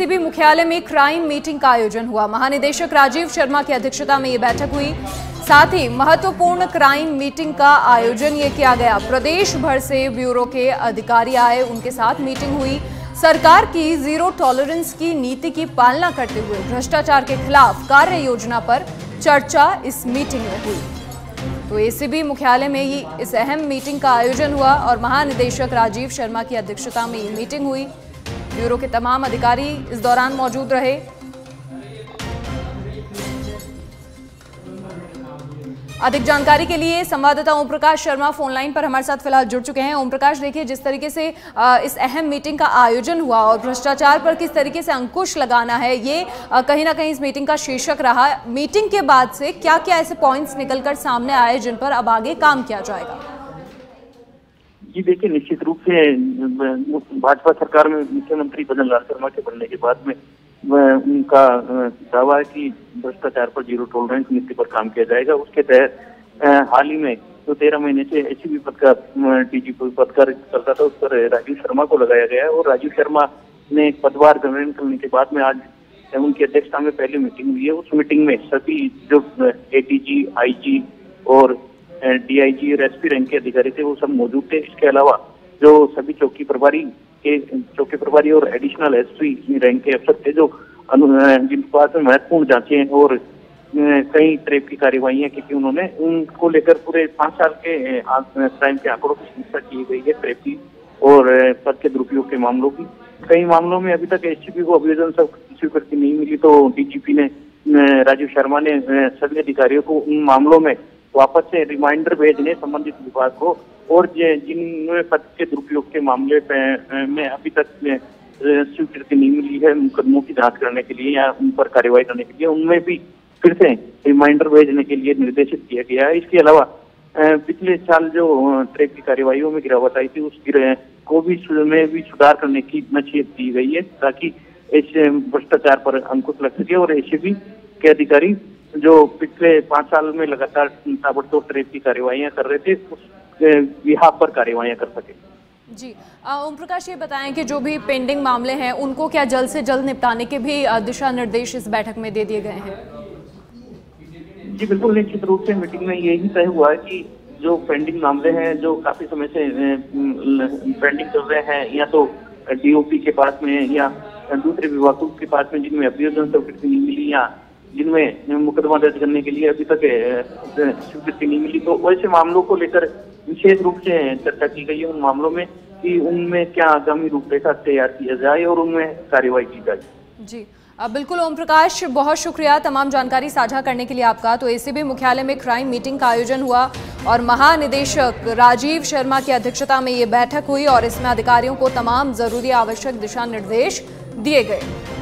ACB मुख्यालय में crime meeting का आयोजन हुआ। महानिदेशक राजीव शर्मा की अध्यक्षता में ये बैठक हुई। साथ ही महत्वपूर्ण क्राइम मीटिंग का आयोजन ये किया गया। प्रदेश भर से ब्यूरो के अधिकारी आए, उनके साथ मीटिंग हुई। सरकार की जीरो टॉलरेंस की नीति की पालना करते हुए भ्रष्टाचार के खिलाफ कार्य योजना पर चर्चा इस मीटिंग में हुई। तो एसीबी मुख्यालय में ही इस अहम मीटिंग का आयोजन हुआ और महानिदेशक राजीव शर्मा की अध्यक्षता में ये मीटिंग हुई। ब्यूरो के तमाम अधिकारी इस दौरान मौजूद रहे। अधिक जानकारी के लिए संवाददाता ओम प्रकाश शर्मा फोनलाइन पर हमारे साथ फिलहाल जुड़ चुके हैं। ओम प्रकाश, देखिए जिस तरीके से इस अहम मीटिंग का आयोजन हुआ और भ्रष्टाचार पर किस तरीके से अंकुश लगाना है, ये कहीं ना कहीं इस मीटिंग का शीर्षक रहा। मीटिंग के बाद से क्या क्या ऐसे पॉइंट्स निकलकर सामने आए जिन पर अब आगे काम किया जाएगा? जी देखिए, निश्चित रूप से भाजपा सरकार में मुख्यमंत्री भजनलाल शर्मा के बनने के बाद में उनका दावा है कि भ्रष्टाचार पर जीरो टॉलरेंस नीति पर काम किया जाएगा। उसके तहत हाल ही में जो 13 महीने से एसपी पद का डीजी पद का चलता था, उस पर राजीव शर्मा को लगाया गया और राजीव शर्मा ने पदभार ग्रहण करने के बाद में आज उनकी अध्यक्षता में पहली मीटिंग हुई है। उस मीटिंग में सभी जो एडीजी, आईजी और डीआईजी और एसपी रैंक के अधिकारी थे, वो सब मौजूद थे। इसके अलावा जो सभी चौकी प्रभारी और एडिशनल एसपी रैंक के अफसर थे, जो जिनके पास महत्वपूर्ण जांचें और कई ट्रेप की कार्यवाही है, क्योंकि उन्होंने उनको लेकर पूरे 5 साल के क्राइम के आंकड़ों की समीक्षा की गई है, ट्रेप की और पद के दुरुपयोग के मामलों की। कई मामलों में अभी तक एसजीपी को अभियोजन स्वीकृति नहीं मिली, तो डीजीपी ने राजीव शर्मा ने सभी अधिकारियों को उन मामलों में वापस से रिमाइंडर भेजने संबंधित विभाग को, और जिन पद के दुरुपयोग के मामले में अभी तक स्वीकृति नहीं मिली है मुकदमों की जांच करने के लिए या उन पर कार्रवाई करने के लिए, उनमें भी फिर से रिमाइंडर भेजने के लिए निर्देशित किया गया है। इसके अलावा पिछले साल जो ट्रेप की कार्यवाहियों में गिरावट आई थी, उस को भी में भी सुधार करने की नसीहत दी गई है, ताकि इस भ्रष्टाचार पर अंकुश लग सके और एसीबी के अधिकारी जो पिछले 5 साल में लगातार ताबड़तोड़ ट्रेप की कार्यवाहियां कर रहे थे, उस विभाग पर कार्यवाहियां कर सके। जी ओम प्रकाश, ये बताएं कि जो भी पेंडिंग मामले हैं उनको क्या जल्द से जल्द निपटाने के भी दिशा निर्देश इस बैठक में दे दिए गए हैं? जी बिल्कुल, निश्चित रूप से मीटिंग में यही तय हुआ है कि जो पेंडिंग मामले हैं, जो काफी समय से पेंडिंग चल रहे हैं, या तो डीओपी के पास में या दूसरे विभागों के पास में जिनमें अभियोजन स्वीकृति नहीं मिली या जिनमें मुकदमा दर्ज करने के लिए अभी तक स्वीकृति नहीं मिली, तो वैसे मामलों को लेकर विशेष रूप से चर्चा की गई है उन मामलों में कि उनमें क्या आगामी रूपरेखा तैयार किया जाए और उनमें कार्यवाही की जाए। जी बिल्कुल ओम प्रकाश, बहुत शुक्रिया तमाम जानकारी साझा करने के लिए आपका। तो एसीबी मुख्यालय में क्राइम मीटिंग का आयोजन हुआ और महानिदेशक राजीव शर्मा की अध्यक्षता में ये बैठक हुई और इसमें अधिकारियों को तमाम जरूरी आवश्यक दिशा निर्देश दिए गए।